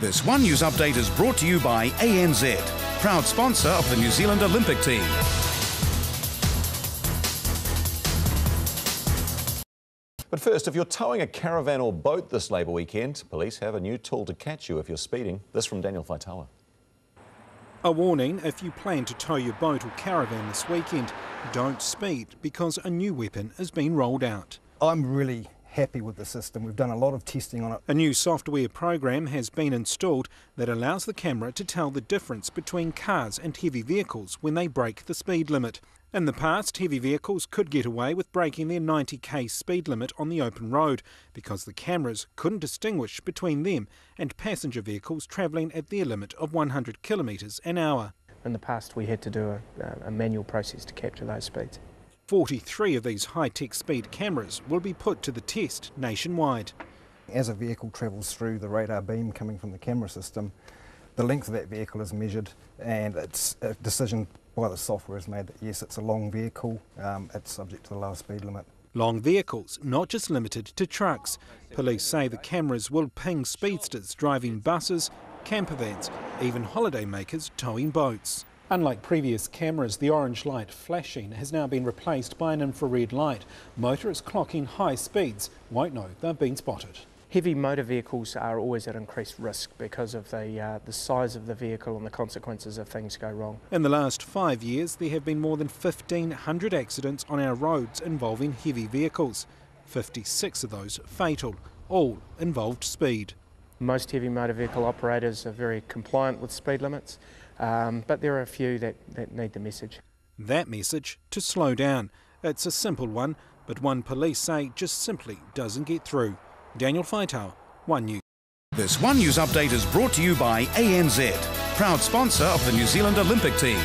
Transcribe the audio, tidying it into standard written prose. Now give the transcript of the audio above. This One News update is brought to you by ANZ, proud sponsor of the New Zealand Olympic team. But first, if you're towing a caravan or boat this Labour weekend, police have a new tool to catch you if you're speeding. This from Daniel Faitaua. A warning, if you plan to tow your boat or caravan this weekend, don't speed because a new weapon has been rolled out. I'm really happy with the system. We've done a lot of testing on it. A new software program has been installed that allows the camera to tell the difference between cars and heavy vehicles when they break the speed limit. In the past, heavy vehicles could get away with breaking their 90k speed limit on the open road because the cameras couldn't distinguish between them and passenger vehicles travelling at their limit of 100 kilometres an hour. In the past, we had to do a manual process to capture those speeds. 43 of these high-tech speed cameras will be put to the test nationwide. As a vehicle travels through the radar beam coming from the camera system, the length of that vehicle is measured, and it's a decision by the software is made that yes, it's a long vehicle, it's subject to the lower speed limit. Long vehicles, not just limited to trucks. Police say the cameras will ping speedsters driving buses, camper vans, even holidaymakers towing boats. Unlike previous cameras, the orange light flashing has now been replaced by an infrared light. Motorists clocking high speeds won't know they've been spotted. Heavy motor vehicles are always at increased risk because of the size of the vehicle and the consequences if things go wrong. In the last 5 years, there have been more than 1,500 accidents on our roads involving heavy vehicles. 56 of those fatal. All involved speed. Most heavy motor vehicle operators are very compliant with speed limits, but there are a few that need the message. That message to slow down. It's a simple one, but one police say just simply doesn't get through. Daniel Faitaua, One News. This One News update is brought to you by ANZ, proud sponsor of the New Zealand Olympic team.